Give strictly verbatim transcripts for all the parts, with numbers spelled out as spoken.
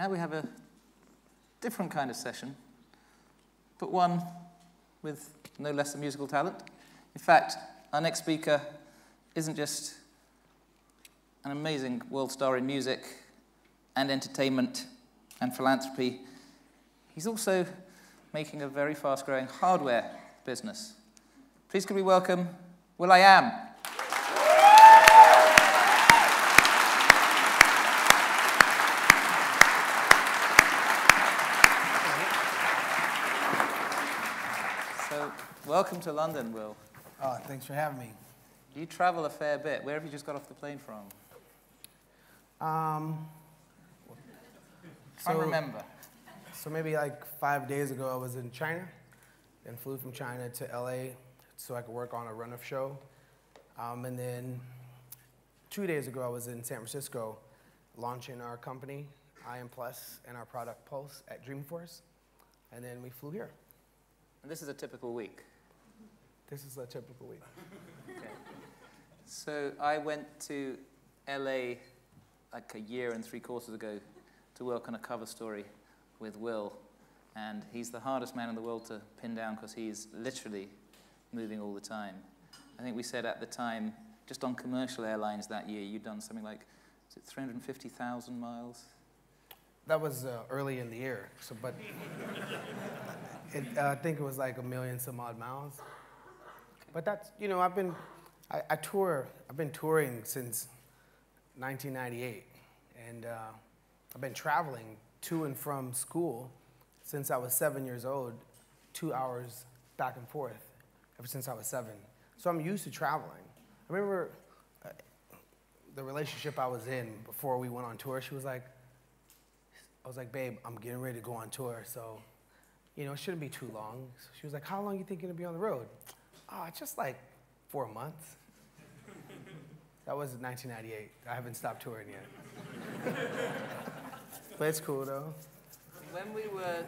Now we have a different kind of session, but one with no less than musical talent. In fact, our next speaker isn't just an amazing world star in music and entertainment and philanthropy. He's also making a very fast-growing hardware business. Please could we welcome Will.i.am. So, welcome to London, Will. Oh, thanks for having me. You travel a fair bit. Where have you just got off the plane from? Um, I so, remember. So maybe like five days ago, I was in China, then flew from China to L A so I could work on a run-off show. Um, and then two days ago, I was in San Francisco launching our company, i am Plus, and our product PULS at Dreamforce. And then we flew here. And this is a typical week. This is a typical week. Okay. So I went to L A like a year and three quarters ago to work on a cover story with Will, and he's the hardest man in the world to pin down because he's literally moving all the time. I think we said at the time, just on commercial airlines that year, you'd done something like, is it three hundred fifty thousand miles? That was uh, early in the year, so, but it, uh, I think it was like a million some odd miles. Okay. But that's, you know, I've been, I, I tour, I've been touring since nineteen ninety-eight, and uh, I've been traveling to and from school since I was seven years old, two hours back and forth ever since I was seven. So I'm used to traveling. I remember uh, the relationship I was in before we went on tour, she was like, I was like, babe, I'm getting ready to go on tour, so, you know, it shouldn't be too long. So she was like, how long you think you're gonna be on the road? Oh, it's just like four months. That was nineteen ninety-eight. I haven't stopped touring yet. But it's cool, though. When we were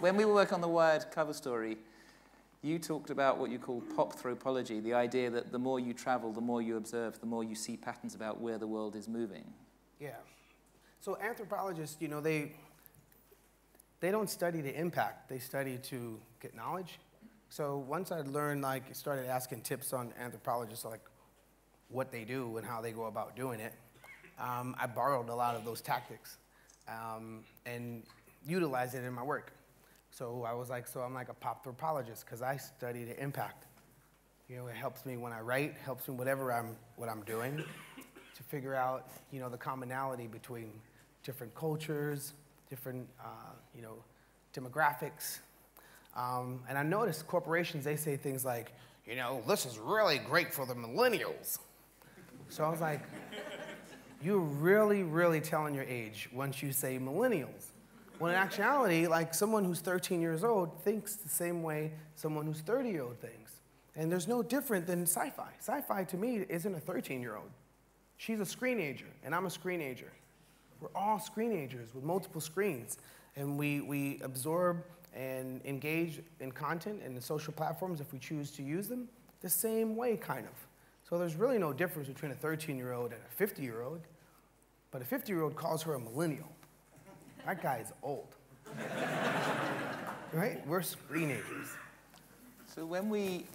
when we were working on the Wired cover story, you talked about what you call pop anthropology, the idea that the more you travel, the more you observe, the more you see patterns about where the world is moving. Yeah. So anthropologists, you know, they they don't study the impact. They study to get knowledge. So once I learned, like, started asking tips on anthropologists, like what they do and how they go about doing it, Um, I borrowed a lot of those tactics um, and utilized it in my work. So I was like, so I'm like a pop anthropologist because I study the impact. You know, it helps me when I write, helps me whatever I'm, what I'm doing to figure out, you know, the commonality between different cultures, different, uh, you know, demographics. Um, and I noticed corporations, they say things like, you know, this is really great for the millennials. So I was like, you're really, really telling your age once you say millennials. When in actuality, like someone who's thirteen years old thinks the same way someone who's thirty-year-old thinks. And there's no different than sci-fi. Sci-fi to me isn't a thirteen-year-old. She's a screenager, and I'm a screenager. We're all screenagers with multiple screens. And we, we absorb and engage in content and the social platforms if we choose to use them the same way, kind of. So there's really no difference between a thirteen-year-old and a fifty-year-old. But a fifty-year-old calls her a millennial. That guy is old. Right? We're screenagers. So when we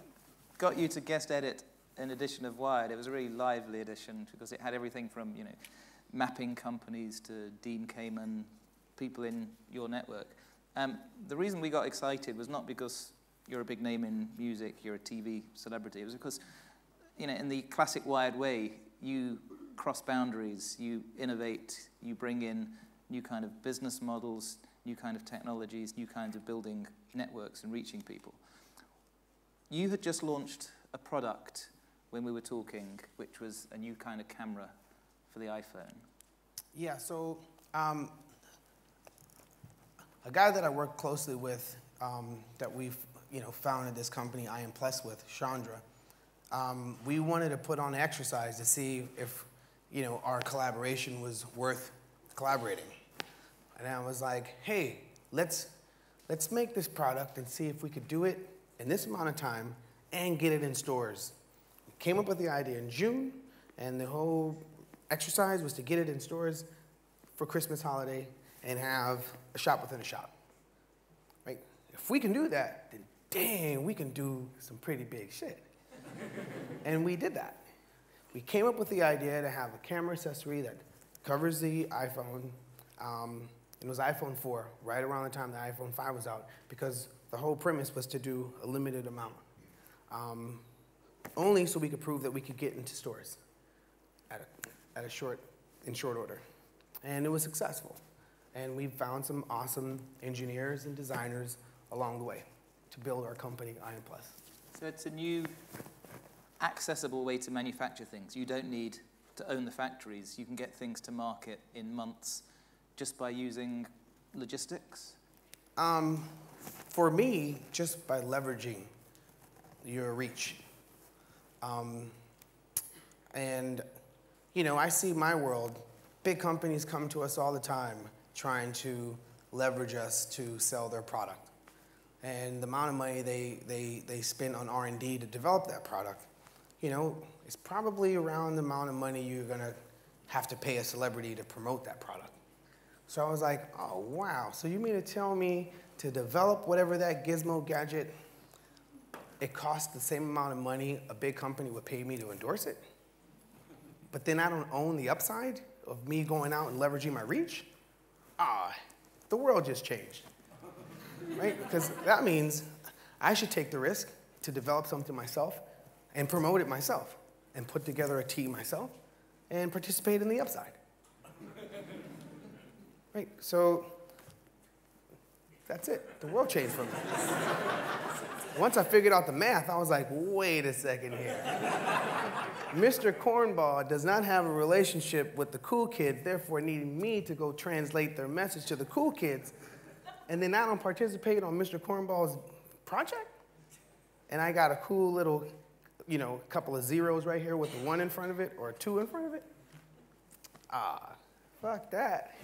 got you to guest edit an edition of Wired, it was a really lively edition because it had everything from, you know, mapping companies to Dean Kamen, people in your network. Um, the reason we got excited was not because you're a big name in music, you're a T V celebrity. It was because, you know, in the classic Wired way, you cross boundaries, you innovate, you bring in new kind of business models, new kind of technologies, new kinds of building networks and reaching people. You had just launched a product when we were talking, which was a new kind of camera for the iPhone. Yeah, so um, a guy that I work closely with um, that we've you know, founded this company i am Plus with, Chandra, um, we wanted to put on an exercise to see if you know, our collaboration was worth collaborating. And I was like, hey, let's, let's make this product and see if we could do it in this amount of time and get it in stores. We came up with the idea in June, and the whole exercise was to get it in stores for Christmas holiday and have a shop within a shop, right? If we can do that, then dang, we can do some pretty big shit. And we did that. We came up with the idea to have a camera accessory that covers the iPhone. Um, it was iPhone four, right around the time the iPhone five was out, because the whole premise was to do a limited amount, um, only so we could prove that we could get into stores at a, at a short, in short order. And it was successful. And we found some awesome engineers and designers along the way to build our company, i am Plus. So it's a new accessible way to manufacture things. You don't need to own the factories. You can get things to market in months just by using logistics? Um, for me, just by leveraging your reach. Um, and, you know, I see my world. Big companies come to us all the time trying to leverage us to sell their product. And the amount of money they, they, they spend on R and D to develop that product, you know, it's probably around the amount of money you're going to have to pay a celebrity to promote that product. So I was like, oh, wow. So you mean to tell me to develop whatever that gizmo gadget, it costs the same amount of money a big company would pay me to endorse it? But then I don't own the upside of me going out and leveraging my reach? Ah, the world just changed, right? Because that means I should take the risk to develop something myself and promote it myself and put together a team myself and participate in the upside. Right, so that's it. The world changed for me. Once I figured out the math, I was like, wait a second here. Mister Cornball does not have a relationship with the cool kids, therefore needing me to go translate their message to the cool kids, and then I don't participate on Mister Cornball's project? And I got a cool little, you know, couple of zeros right here with a one in front of it or a two in front of it? Ah, fuck that.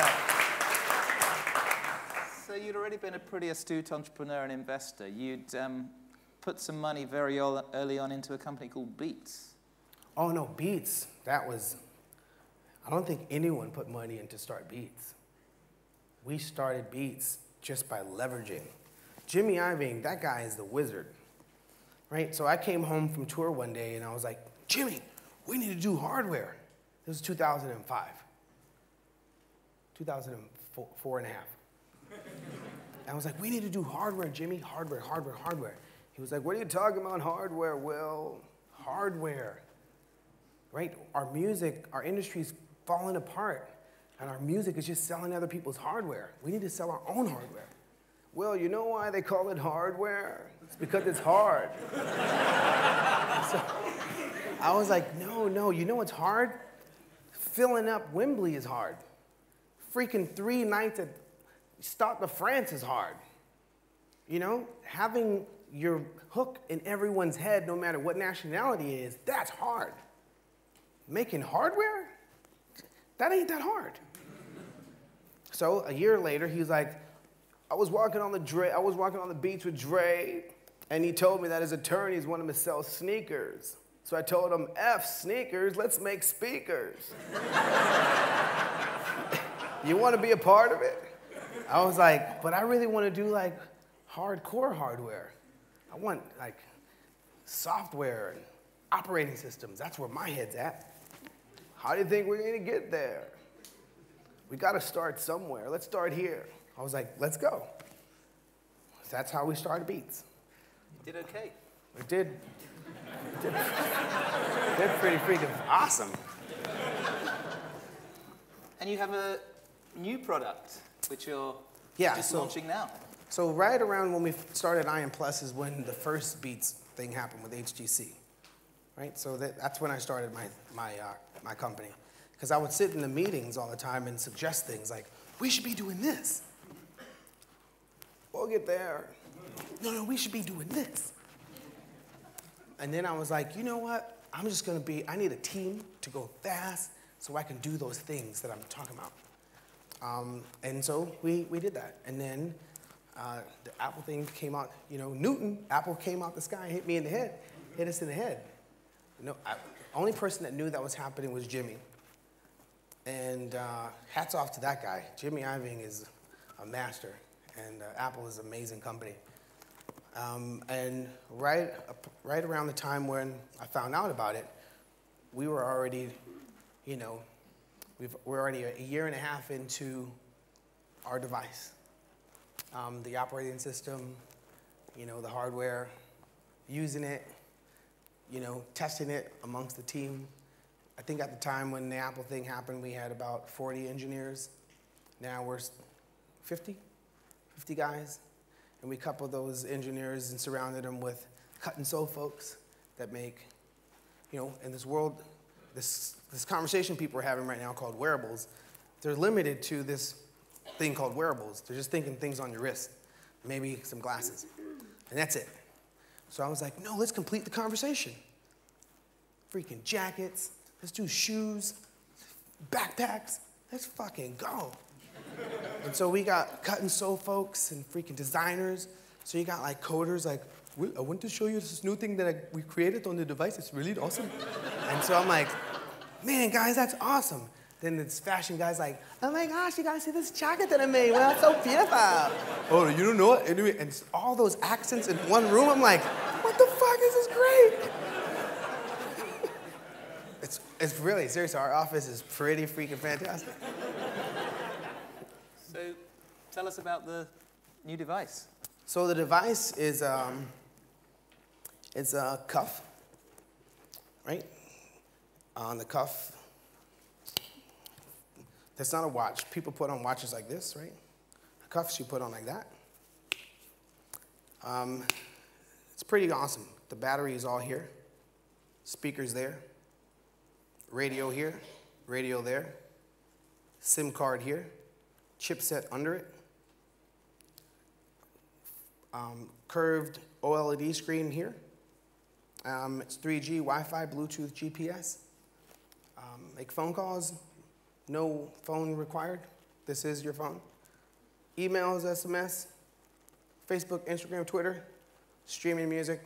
Yeah. So you'd already been a pretty astute entrepreneur and investor. You'd um, put some money very early on into a company called Beats. Oh no, Beats, that was, I don't think anyone put money in to start Beats. We started Beats just by leveraging. Jimmy Iovine, that guy is the wizard, right? So I came home from tour one day and I was like, Jimmy, we need to do hardware. This was two thousand five, two thousand four and a half. I was like, we need to do hardware, Jimmy, hardware, hardware, hardware. He was like, what are you talking about hardware? Well, hardware, right? Our music, our industry's falling apart, and our music is just selling other people's hardware. We need to sell our own hardware. Well, you know why they call it hardware? It's because it's hard. So I was like, no, no, you know what's hard? Filling up Wembley is hard. Freaking three nights at Stade de France is hard. You know, having your hook in everyone's head, no matter what nationality it is, that's hard. Making hardware? That ain't that hard. So a year later, he's like, I was walking on the Dre, I was walking on the beach with Dre, and he told me that his attorneys wanted him to sell sneakers. So I told him, F sneakers, let's make speakers. You want to be a part of it? I was like, but I really want to do like hardcore hardware. I want like software and operating systems. That's where my head's at. How do you think we're gonna get there? We gotta start somewhere. Let's start here. I was like, let's go. So that's how we started Beats. You did okay. It did. It did, it did pretty freaking awesome. And you have a new product, which you're yeah, just so, launching now. So right around when we started i am Plus is when the first Beats thing happened with H T C, right? So that, that's when I started my, my, uh, my company. Because I would sit in the meetings all the time and suggest things like, we should be doing this. We'll get there. No, no, we should be doing this. And then I was like, you know what? I'm just gonna be, I need a team to go fast so I can do those things that I'm talking about. Um, and so we, we did that. And then uh, the Apple thing came out, you know, Newton, Apple came out the sky, hit me in the head, hit us in the head. No, I, only person that knew that was happening was Jimmy. And uh, hats off to that guy. Jimmy Iovine is a master, and uh, Apple is an amazing company. Um, and right, right around the time when I found out about it, we were already, you know, we've, we're already a year and a half into our device. Um, the operating system, you know, the hardware, using it, you know, testing it amongst the team. I think at the time when the Apple thing happened, we had about forty engineers. Now we're fifty, fifty guys. And we coupled those engineers and surrounded them with cut and sew folks that make, you know, in this world, this, this conversation people are having right now called wearables, they're limited to this thing called wearables. They're just thinking things on your wrist, maybe some glasses, and that's it. So I was like, no, let's complete the conversation. Freaking jackets, let's do shoes, backpacks, let's fucking go. And so we got cut and sew folks and freaking designers. So you got like coders like, I want to show you this new thing that I, we created on the device. It's really awesome. And so I'm like, man, guys, that's awesome. Then this fashion guy's like, oh my gosh, you guys see this jacket that I made? Well, it's so beautiful. Oh, you don't know what? Anyway, and all those accents in one room, I'm like, what the fuck? This is great. it's, it's really serious. Our office is pretty freaking fantastic. So tell us about the new device. So the device is um, it's a cuff, right? On the cuff, that's not a watch. People put on watches like this, right? A cuff you put on like that. Um, it's pretty awesome. The battery is all here. Speakers there. Radio here. Radio there. SIM card here. Chipset under it. Um, curved OLED screen here. Um, it's three G, Wi-Fi, Bluetooth, G P S. Um, make phone calls. No phone required. This is your phone. Emails, S M S, Facebook, Instagram, Twitter, streaming music,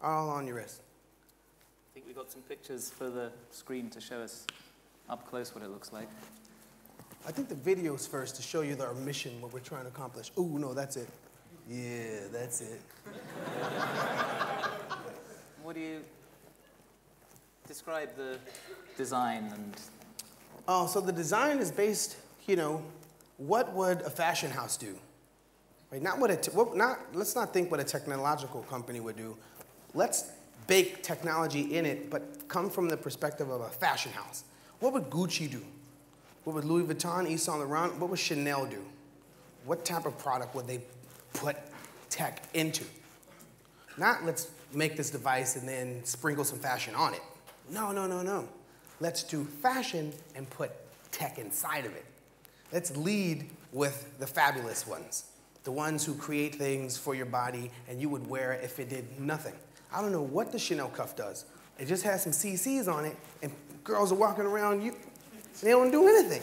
all on your wrist. I think we got some pictures for the screen to show us up close what it looks like. I think the video's first to show you our mission, what we're trying to accomplish. Ooh, no, that's it. Yeah, that's it. What do you describe the design and? Oh, so the design is based, you know, what would a fashion house do? Right? Not what a te what, not, let's not think what a technological company would do. Let's bake technology in it, but come from the perspective of a fashion house. What would Gucci do? What would Louis Vuitton, Yves Saint Laurent, what would Chanel do? What type of product would they put tech into? Not let's make this device and then sprinkle some fashion on it. No, no, no, no. Let's do fashion and put tech inside of it. Let's lead with the fabulous ones, the ones who create things for your body and you would wear it if it did nothing. I don't know what the Chanel cuff does. It just has some C Cs on it and girls are walking around, you, they don't do anything.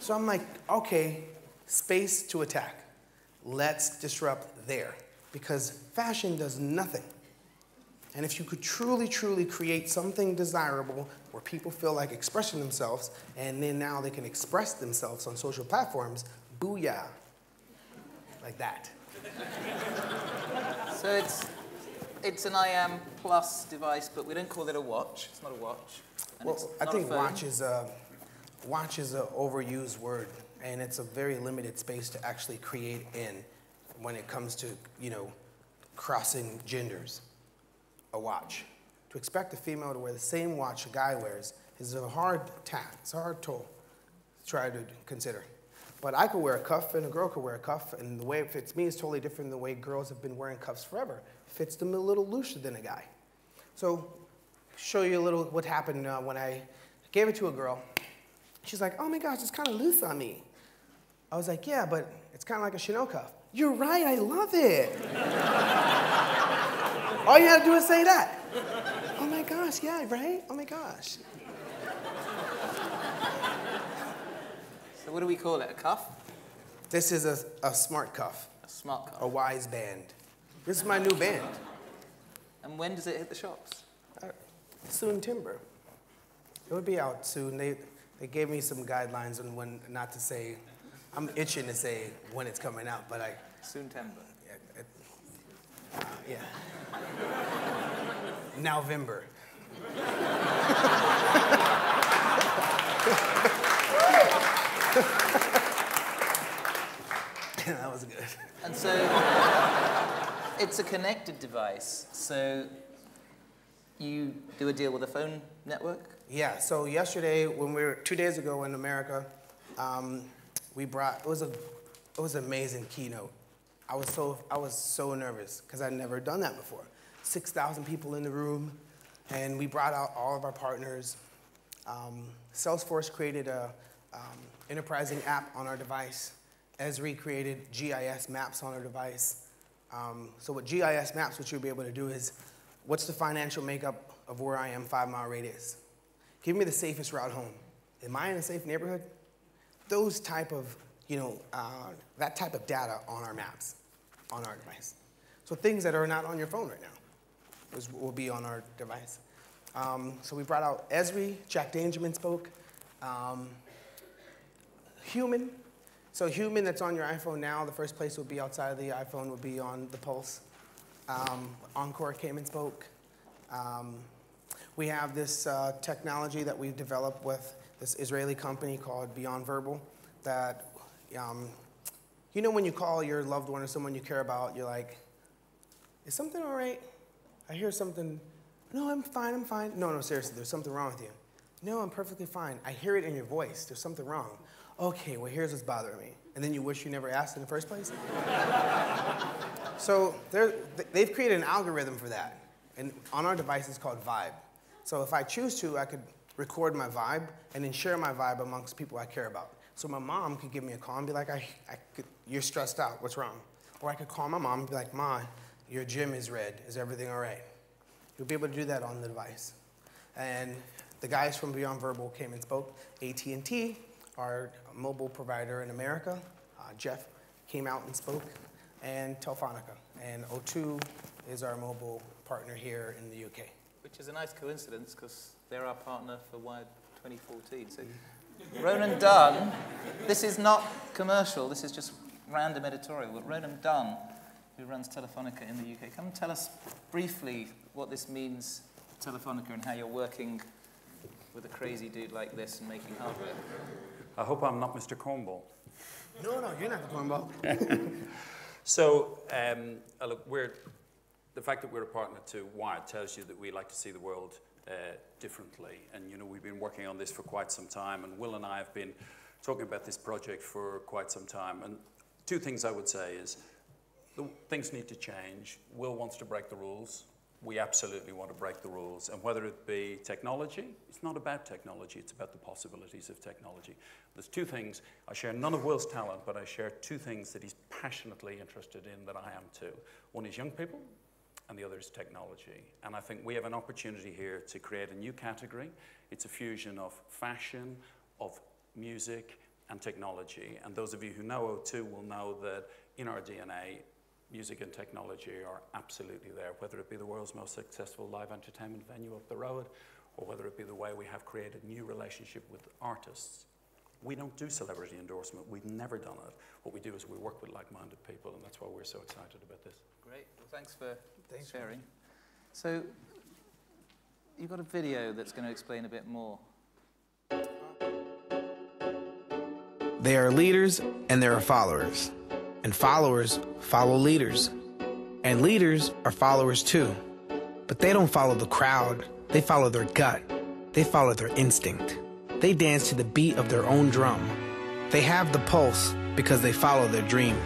So I'm like, okay, space to attack. Let's disrupt there because fashion does nothing. And if you could truly, truly create something desirable where people feel like expressing themselves, and then now they can express themselves on social platforms, booyah, like that. So it's, it's an i am plus device, but we don't call it a watch. It's not a watch. And well, it's not I think a phone. watch is a, watch is an overused word, and it's a very limited space to actually create in when it comes to, you know, crossing genders. A watch. To expect a female to wear the same watch a guy wears is a hard task, it's a hard toll to try to consider. But I could wear a cuff and a girl could wear a cuff, and the way it fits me is totally different than the way girls have been wearing cuffs forever. It fits them a little looser than a guy. So show you a little what happened uh, when I gave it to a girl. She's like, oh my gosh, it's kind of loose on me. I was like, yeah, but it's kind of like a Chanel cuff. You're right, I love it. All you had to do is say that. Oh my gosh, yeah, right? Oh my gosh. So what do we call it, a cuff? This is a, a smart cuff. A smart cuff. A wise band. This is my new band. And when does it hit the shops? Uh, soon timber. It would be out soon. They, they gave me some guidelines on when not to say. I'm itching to say when it's coming out, but I... Soon timber. Yeah. Uh, yeah. November. That was good. And so it's a connected device. So you do a deal with a phone network? Yeah. So yesterday, when we were two days ago in America, um, we brought. It was a. It was an amazing keynote. I was so I was so nervous because I'd never done that before. Six thousand people in the room, and we brought out all of our partners. Um, Salesforce created a um, enterprising app on our device. Esri created G I S maps on our device. Um, so with G I S maps, what you'll be able to do is, what's the financial makeup of where I am five mile radius? Give me the safest route home. Am I in a safe neighborhood? Those type of, you know, uh, that type of data on our maps, on our device. So things that are not on your phone right now is, will be on our device. Um, so we brought out Esri, Jack Dangerman spoke. Um, human. So human that's on your iPhone now, the first place would be outside of the iPhone would be on the Pulse. Um, Encore came and spoke. Um, we have this uh, technology that we've developed with this Israeli company called Beyond Verbal that, um, you know when you call your loved one or someone you care about, you're like, is something all right? I hear something. No, I'm fine, I'm fine. No, no, seriously, there's something wrong with you. No, I'm perfectly fine. I hear it in your voice. There's something wrong. Okay, well, here's what's bothering me. And then you wish you never asked in the first place? So they've created an algorithm for that. And on our device, it's called Vibe. So if I choose to, I could record my Vibe and then share my Vibe amongst people I care about. So my mom could give me a call and be like, I, I could, you're stressed out, what's wrong? Or I could call my mom and be like, Ma, your gym is red. Is everything all right? You'll be able to do that on the device. And the guys from Beyond Verbal came and spoke. A T and T, our mobile provider in America, uh, Jeff, came out and spoke. And Telefonica. And O two is our mobile partner here in the U K. Which is a nice coincidence, because they're our partner for Wired twenty fourteen. So Ronan Dunne, this is not commercial. This is just random editorial. But Ronan Dunne, who runs Telefonica in the U K, come and tell us briefly what this means, Telefonica, and how you're working with a crazy dude like this and making hardware. I hope I'm not Mister Cornball. No, no, you're not Cornball. So um, look, we're, the fact that we're a partner to Wired tells you that we like to see the world uh, differently. And you know, we've been working on this for quite some time, and Will and I have been talking about this project for quite some time. And two things I would say is, the, things need to change. Will wants to break the rules. We absolutely want to break the rules. And whether it be technology, it's not about technology, it's about the possibilities of technology. There's two things. I share none of Will's talent, but I share two things that he's passionately interested in that I am too. One is young people, and the other is technology. And I think we have an opportunity here to create a new category. It's a fusion of fashion, of music, and technology. And those of you who know O two will know that in our D N A, music and technology are absolutely there, whether it be the world's most successful live entertainment venue up the road, or whether it be the way we have created new relationship with artists. We don't do celebrity endorsement. We've never done it. What we do is we work with like-minded people, and that's why we're so excited about this. Great. Well, thanks for thanks sharing. So you've got a video that's going to explain a bit more. They are leaders, and there are followers. And followers follow leaders. And leaders are followers too. But they don't follow the crowd. They follow their gut. They follow their instinct. They dance to the beat of their own drum. They have the pulse because they follow their dream.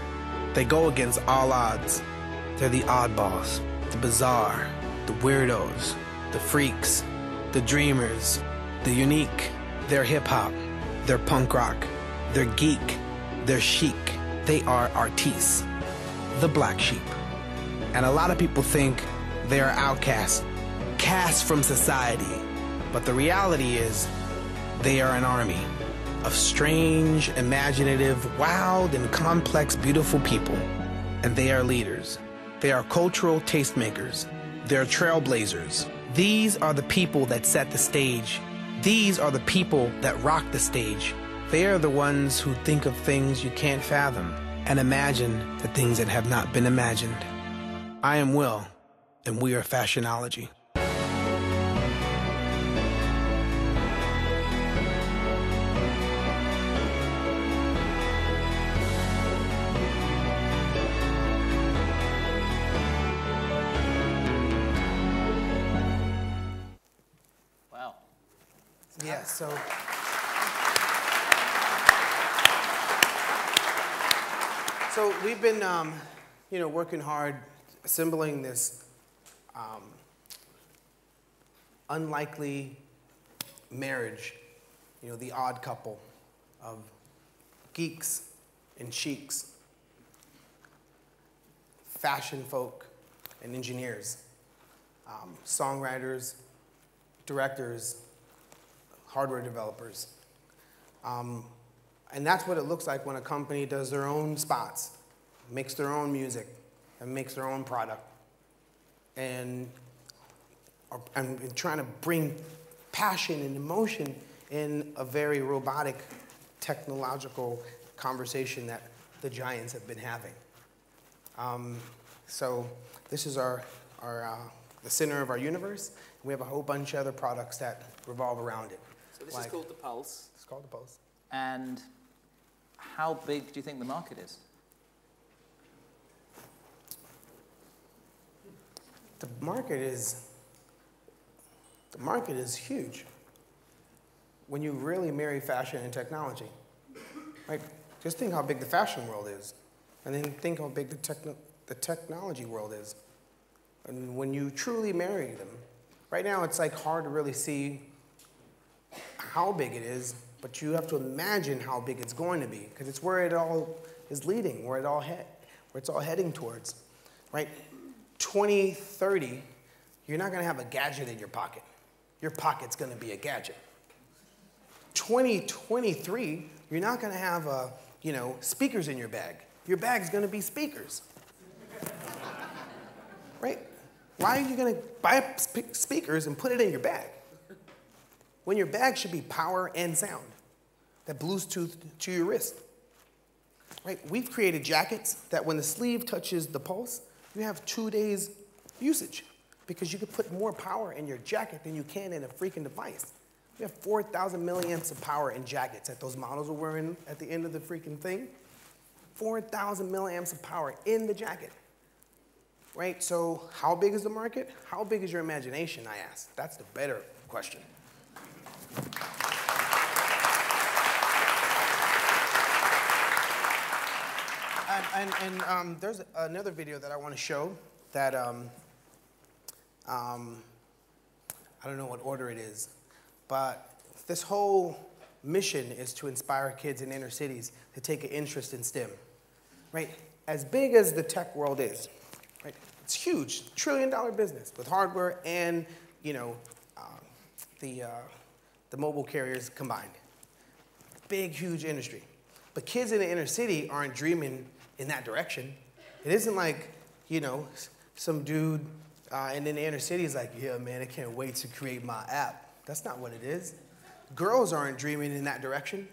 They go against all odds. They're the oddballs, the bizarre, the weirdos, the freaks, the dreamers, the unique. They're hip-hop. They're punk rock. They're geek. They're chic. They are artistes, the black sheep. And a lot of people think they are outcasts, cast from society. But the reality is they are an army of strange, imaginative, wild, and complex, beautiful people. And they are leaders. They are cultural tastemakers. They're trailblazers. These are the people that set the stage. These are the people that rock the stage. They are the ones who think of things you can't fathom and imagine the things that have not been imagined. I am Will, and we are Fashionology. Yeah, so so we've been, um, you know, working hard assembling this um, unlikely marriage, you know, the odd couple of geeks and chics, fashion folk and engineers, um, songwriters, directors, hardware developers. Um, and that's what it looks like when a company does their own spots, makes their own music, and makes their own product. And, and trying to bring passion and emotion in a very robotic, technological conversation that the giants have been having. Um, so this is our, our uh, the center of our universe. We have a whole bunch of other products that revolve around it. So this like, is called the PULS. It's called the PULS. And how big do you think the market is? The market is, the market is huge when you really marry fashion and technology. Like, just think how big the fashion world is, and then think how big the, techno the technology world is. And when you truly marry them, right now it's like hard to really see how big it is, but you have to imagine how big it's going to be, because it's where it all is leading, where it all head, where it's all heading towards, right? twenty thirty, you're not gonna have a gadget in your pocket. Your pocket's gonna be a gadget. twenty twenty-three, you're not gonna have a, you know, speakers in your bag. Your bag's gonna be speakers. Right? Why are you going to buy speakers and put it in your bag when your bag should be power and sound that Bluetooth to your wrist? Right? We've created jackets that when the sleeve touches the pulse, you have two days usage because you can put more power in your jacket than you can in a freaking device. We have four thousand milliamps of power in jackets that those models are wearing at the end of the freaking thing. four thousand milliamps of power in the jacket. Right, so how big is the market? How big is your imagination, I ask? That's the better question. And, and, and um, there's another video that I want to show that, um, um, I don't know what order it is, but this whole mission is to inspire kids in inner cities to take an interest in STEM. Right, as big as the tech world is, right? It's huge, trillion dollar business with hardware and, you know, uh, the, uh, the mobile carriers combined. Big, huge industry. But kids in the inner city aren't dreaming in that direction. It isn't like, you know, some dude uh, and in the inner city is like, yeah, man, I can't wait to create my app. That's not what it is. Girls aren't dreaming in that direction.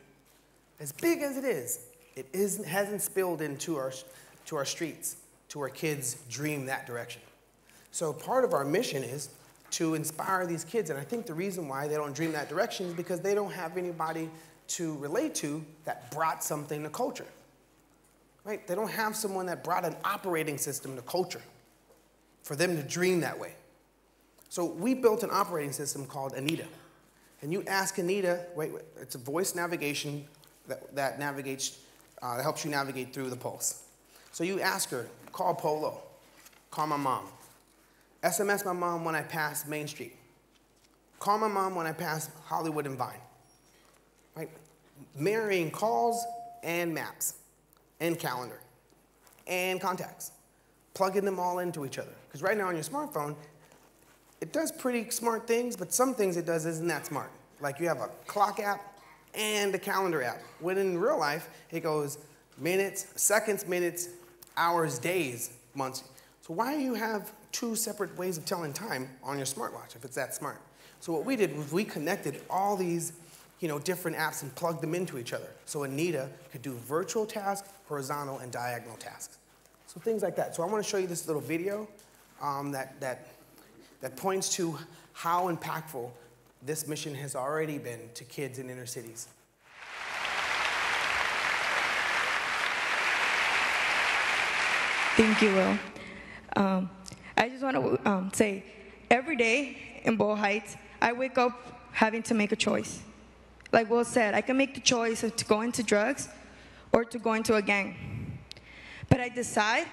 As big as it is, it isn't, hasn't spilled into our, to our streets, to our kids dream that direction. So part of our mission is to inspire these kids, and I think the reason why they don't dream that direction is because they don't have anybody to relate to that brought something to culture, right? They don't have someone that brought an operating system to culture for them to dream that way. So we built an operating system called Anita, and you ask Anita, wait, wait it's a voice navigation that, that navigates, uh, that helps you navigate through the PULS. So you ask her, call Polo, call my mom, S M S my mom when I pass Main Street, call my mom when I pass Hollywood and Vine, right? Marrying calls and maps and calendar and contacts, plugging them all into each other. Because right now on your smartphone, it does pretty smart things, but some things it does isn't that smart. Like you have a clock app and a calendar app, when in real life, it goes minutes, seconds, minutes, hours, days, months. So why do you have two separate ways of telling time on your smartwatch, if it's that smart. So what we did was we connected all these you know, different apps and plugged them into each other. So Anita could do virtual tasks, horizontal, and diagonal tasks. So things like that. So I want to show you this little video um, that, that, that points to how impactful this mission has already been to kids in inner cities. Thank you, Will. Um, I just want to um, say, every day in Boyle Heights, I wake up having to make a choice. Like Will said, I can make the choice of to go into drugs or to go into a gang. But I decide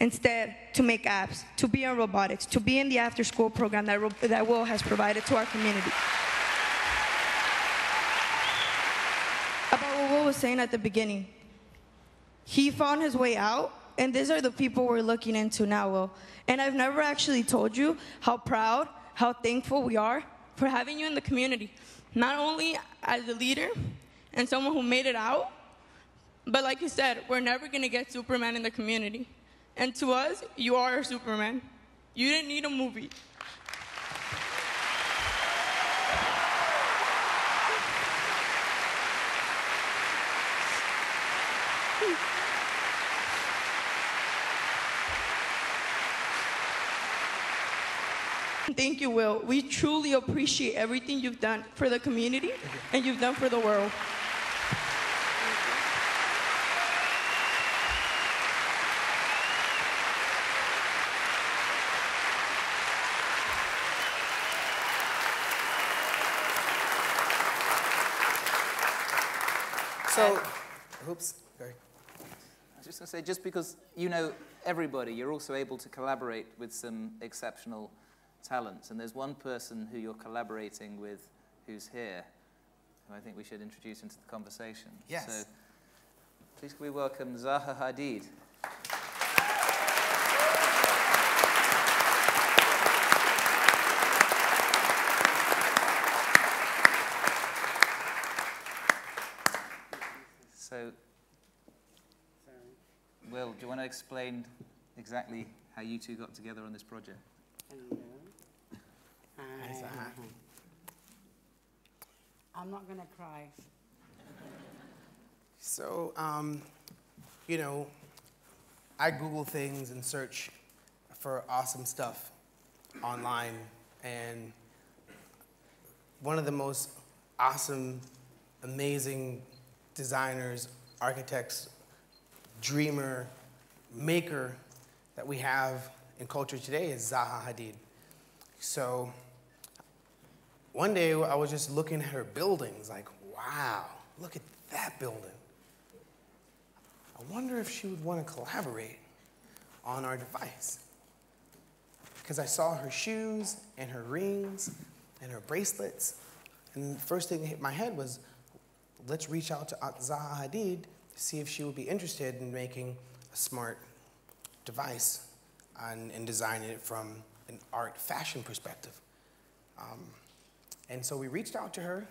instead to make apps, to be in robotics, to be in the after-school program that, that Will has provided to our community. About what Will was saying at the beginning, he found his way out. And these are the people we're looking into now, Will. And I've never actually told you how proud, how thankful we are for having you in the community. Not only as a leader and someone who made it out, but like you said, we're never going to get Superman in the community. And to us, you are our Superman. You didn't need a movie. Thank you, Will. We truly appreciate everything you've done for the community and you've done for the world. So, oops, sorry. I was just going to say, just because you know everybody, you're also able to collaborate with some exceptional talents, and there's one person who you're collaborating with who's here, who I think we should introduce into the conversation. Yes. So please can we welcome Zaha Hadid. So, Will, do you want to explain exactly how you two got together on this project? I'm not going to cry. So, um, you know, I Google things and search for awesome stuff online. And one of the most awesome, amazing designers, architects, dreamer, maker that we have in culture today is Zaha Hadid. So one day, I was just looking at her buildings, like, wow, look at that building. I wonder if she would want to collaborate on our device. Because I saw her shoes and her rings and her bracelets. And the first thing that hit my head was, let's reach out to Zaha Hadid to see if she would be interested in making a smart device and, and designing it from an art fashion perspective. Um, And so we reached out to her,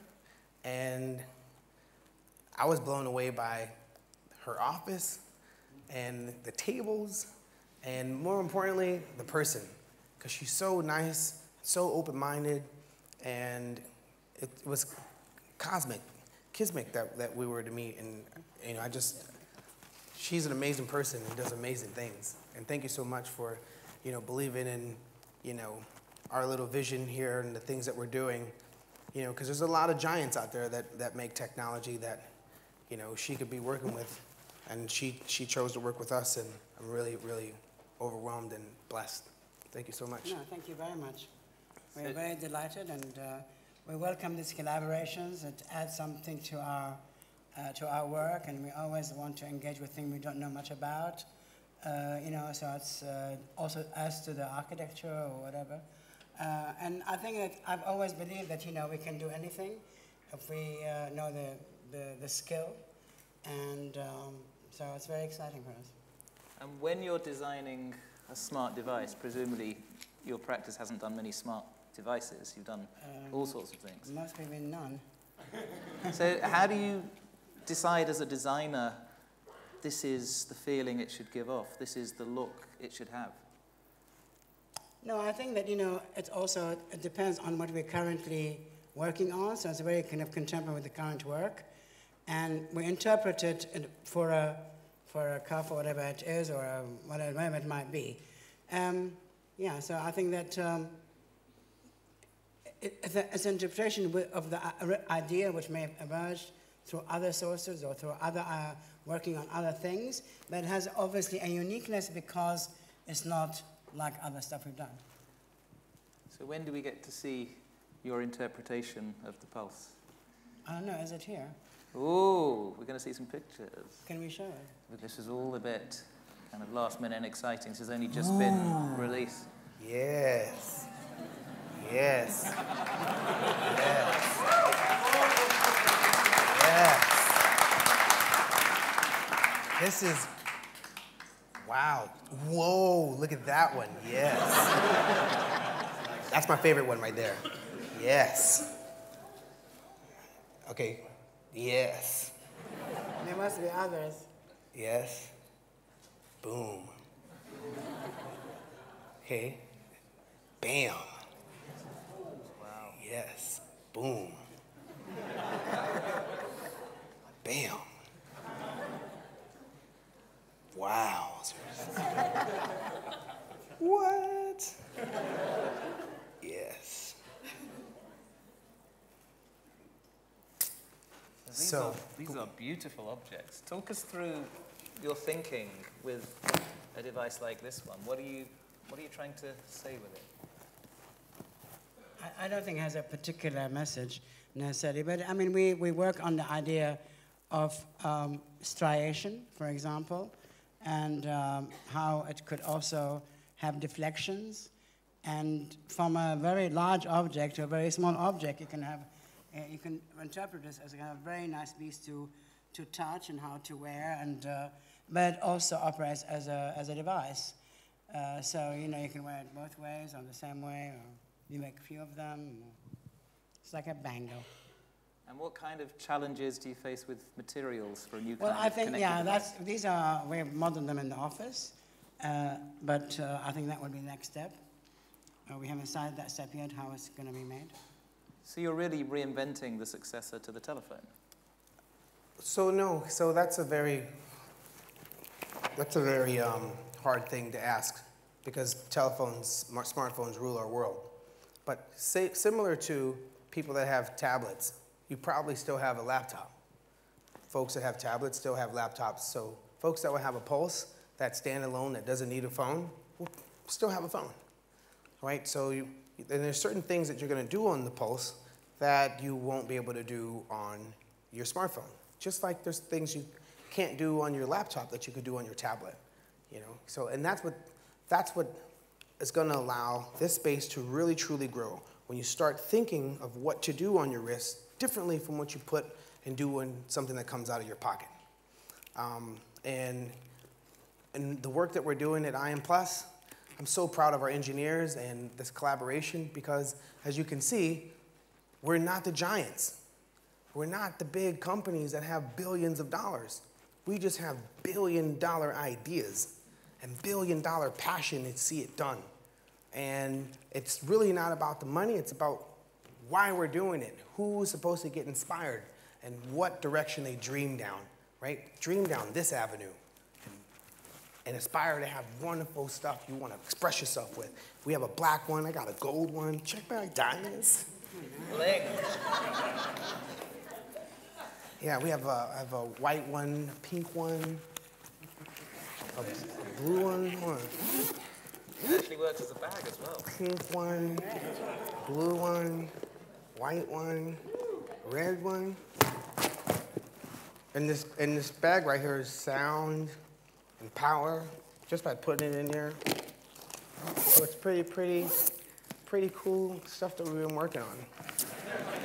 and I was blown away by her office and the tables, and more importantly, the person, because she's so nice, so open-minded, and it was cosmic, kismic that, that we were to meet. And you know, I just, she's an amazing person and does amazing things. And thank you so much for, you know, believing in, you know, our little vision here and the things that we're doing. You know, because there's a lot of giants out there that, that make technology that, you know, she could be working with, and she, she chose to work with us, and I'm really, really overwhelmed and blessed. Thank you so much. No, thank you very much. We're very delighted, and uh, we welcome these collaborations. It adds something to our, uh, to our work, and we always want to engage with things we don't know much about. Uh, you know, so it's uh, also as to the architecture or whatever. Uh, and I think that I've always believed that, you know, we can do anything if we uh, know the, the, the skill. And um, so it's very exciting for us. And when you're designing a smart device, presumably your practice hasn't done many smart devices. You've done um, all sorts of things. Must have been none. So how do you decide as a designer, this is the feeling it should give off, this is the look it should have? No, I think that, you know, it also it depends on what we're currently working on, so it's very kind of contemporary with the current work. And we interpret it for a, for a cuff or whatever it is, or a, whatever it might be. Um, yeah, so I think that um, it, it's an interpretation of the idea which may have emerged through other sources or through other uh, working on other things, but it has obviously a uniqueness because it's not like other stuff we've done. So when do we get to see your interpretation of the PULS? I don't know, is it here? Oh, we're going to see some pictures. Can we show it? This is all a bit kind of last minute and exciting. This has only just oh. been released. Yes. Yes. Yes. Yes. This is... Wow. Whoa, look at that one. Yes. That's my favorite one right there. Yes. Okay. Yes. There must be others. Yes. Boom. Okay. Bam. Wow. Yes. Boom. Bam. Wow. What? Yes. These so are, these are beautiful objects. Talk us through your thinking with a device like this one. What are you, what are you trying to say with it? I, I don't think it has a particular message necessarily, but I mean, we, we work on the idea of um, striation, for example, and um, how it could also have deflections. And from a very large object to a very small object, you can have, uh, you can interpret this as a kind of very nice piece to, to touch and how to wear, and, uh, but it also operates as a, as a device. Uh, so, you know, you can wear it both ways or the same way, or you make a few of them. It's like a bangle. And what kind of challenges do you face with materials for a new well, kind I of think, yeah, that's, these are, we've modeled them in the office, uh, but uh, I think that would be the next step. Uh, we haven't decided that step yet, how it's going to be made. So you're really reinventing the successor to the telephone? So no, so that's a very, that's a very um, hard thing to ask, because telephones, smartphones rule our world. But say, similar to people that have tablets, you probably still have a laptop. Folks that have tablets still have laptops. So folks that will have a Pulse, that standalone, that doesn't need a phone, will still have a phone, right? So you, and there's certain things that you're going to do on the Pulse that you won't be able to do on your smartphone. Just like there's things you can't do on your laptop that you could do on your tablet, you know? So, and that's what, that's what is going to allow this space to really, truly grow. When you start thinking of what to do on your wrist, differently from what you put and do in something that comes out of your pocket. Um, and, and the work that we're doing at i am Plus, I'm so proud of our engineers and this collaboration, because as you can see, we're not the giants. We're not the big companies that have billions of dollars. We just have billion dollar ideas and billion dollar passion to see it done. And it's really not about the money, it's about why we're doing it, who's supposed to get inspired, and what direction they dream down, right? Dream down this avenue and, and aspire to have wonderful stuff you want to express yourself with. We have a black one, I got a gold one, check bag diamonds. Bling. Yeah, we have a, I have a white one, a pink one, a, a blue one. It actually works as a bag as well. Pink one, blue one, white one, red one. And this, and this bag right here is sound and power, just by putting it in there. So it's pretty, pretty, pretty cool stuff that we've been working on.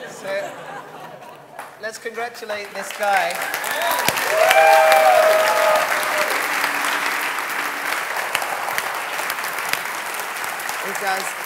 So, let's congratulate this guy. Thanks, guys.